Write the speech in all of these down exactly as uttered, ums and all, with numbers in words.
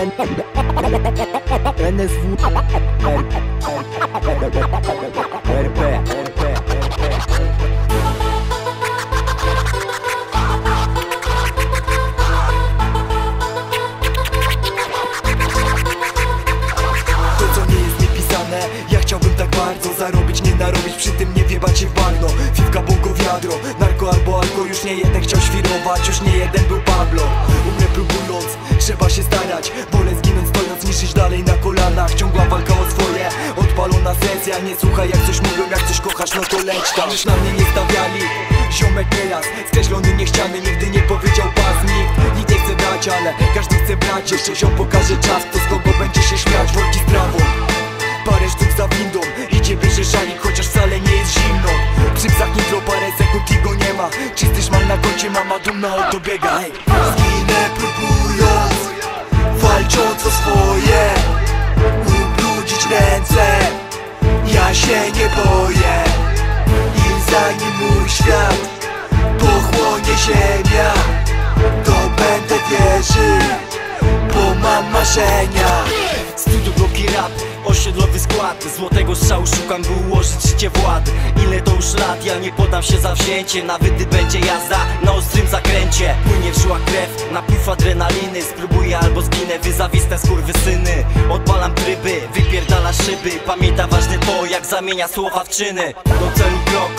N S W R P Zarobić, nie narobić, przy tym nie wiebać się w bagno. Fiwka, bongo, wiadro, narko albo alko. Już nie jeden chciał świrować, już nie jeden był Pablo. Umrę próbując, trzeba się starać. Wolę zginąć stojąc niż iść dalej na kolanach. Ciągła walka o swoje, odpalona sesja. Nie słuchaj jak coś mówią, jak coś kochasz, no to leć tam. Już na mnie nie stawiali, ziomek teraz skreślony, niechciany, nigdy nie powiedział pas. Nikt, nikt nie chce dać, ale każdy chce brać. Jeszcze ziom pokaże czas, kto z kogo będzie się śmiać. Wolki z trawą, parę sztuk za windą. Bierze szalik, chociaż wcale nie jest zimno. Przy psach nitro parę sekund i go nie ma. Czysty mam na koncie, mama dumna o to biega. Zginę próbując, walcząc o swoje. Ubrudzić ręce, ja się nie boję. I zanim mój świat pochłonie ziemia, to będę wierzył, bo mam marzenia. Studio bloki rap, osiedlowy skład. Złotego strzału szukam, by ułożyć życie wład. Ile to już lat, ja nie podam się za wzięcie. Na wydy będzie jazda, na ostrym zakręcie. Płynie w żyłach krew, napływ adrenaliny. Spróbuję albo zginę, wy zawistne skurwysyny. Odpalam tryby, wypierdala szyby. Pamięta ważne to, jak zamienia słowa w czyny. Do celu krok,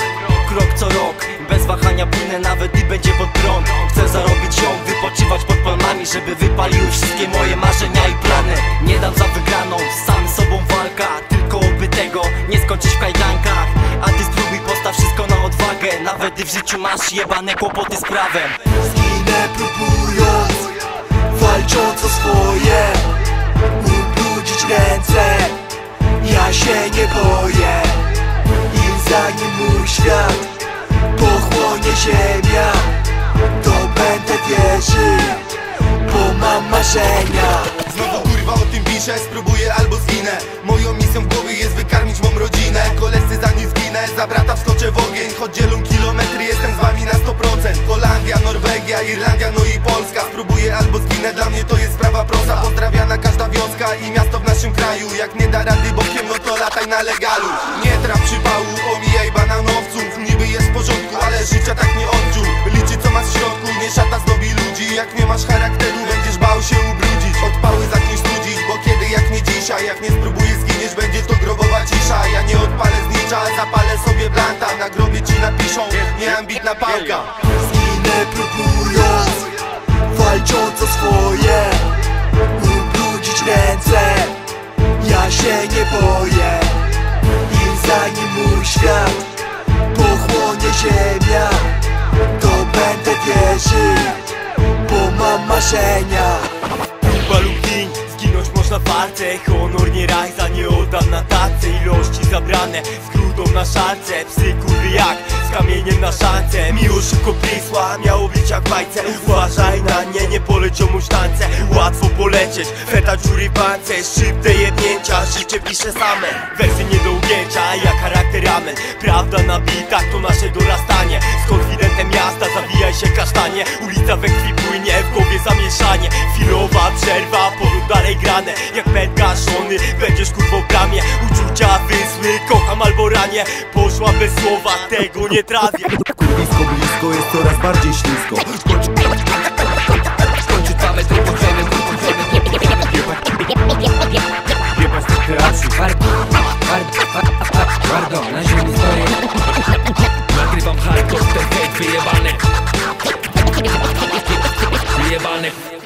krok co rok. Bez wahania płynę, nawet i będzie pod prąd. Chcę zarobić ją, wypoczywać pod palmami, żeby wypaliły wszystkie moje marzenia i plany. Nie dam za wygraną, z samym sobą walka. Tylko oby tego nie skończyć w kajdankach. A ty spróbuj, postaw wszystko na odwagę. Nawet gdy w życiu masz jebane kłopoty z prawem. Zginę próbując, walcząc o swoje. Ubrudzić ręce, ja się nie boję. I zanim mój świat pochłonie ziemia, to będę wierzył, bo mam marzenia. Znowu kurwa o tym piszę, spróbuję albo zginę. Moją misją w głowie jest wykarmić mą rodzinę. Koledzy zanim zginę, za brata wskoczę w ogień. Choć dzielą kilometry, jestem z wami na sto procent. Holandia, Norwegia, Irlandia, no i Polska. Spróbuję albo zginę, dla mnie to jest sprawa prosta. Pozdrawiana każda wioska i miasto w naszym kraju. Jak nie da rady bokiem, no to lataj na legalu. Nie traf przypału, omijaj bananowców. Jest w porządku, ale życia tak nie odczuł. Liczy co masz w środku, nie szata zdobi ludzi. Jak nie masz charakteru, będziesz bał się ubrudzić. Odpały zaczniesz studzić, bo kiedy jak nie dzisiaj. Jak nie spróbujesz zginiesz, będzie to grobowa cisza. Ja nie odpalę znicza, zapalę sobie blanta. Na grobie ci napiszą, nieambitna pałka. Zginę próbując, walcząc o swoje. Ubrudzić ręce, ja się nie boję. I zanim mój świat pochłonie ziemia, to będę wierzył, bo mam marzenia. Próba lub giń, zginąć można warte. Honor nie rajza, nie oddam na tacy. Ilości zabrane, z grudą na szarce. Psy kurwy jak, z kamieniem na szance. Miło szybko prysła, miało być jak bajce. Uważaj na nie, nie polecią mu sztance. Łatwo polecieć, feta dziury w bance. Szybte jednięcia, życie pisze same. Wersy nie do ugięcia, jak charakter ramen. Prawda na bitach to nasze dorastanie. Z konfidentem jazda, zawijaj się kasztanie. Ulica we krwi płynie, w głowie zamieszanie. Chwilowa przerwa, powrót dalej grane. Jak med gaszony, będziesz kurwą w bramie. Uczucia wysły, kocham albo ranie. Poszła bez słowa, tego nie trawię. Blisko, blisko, jest coraz bardziej ślisko. Skończy całe to podziemy, jebać tych kreacji. Wardo, na ziemi stoję. Nagrywam hardcore, ten hejt wyjebany. Wyjebany.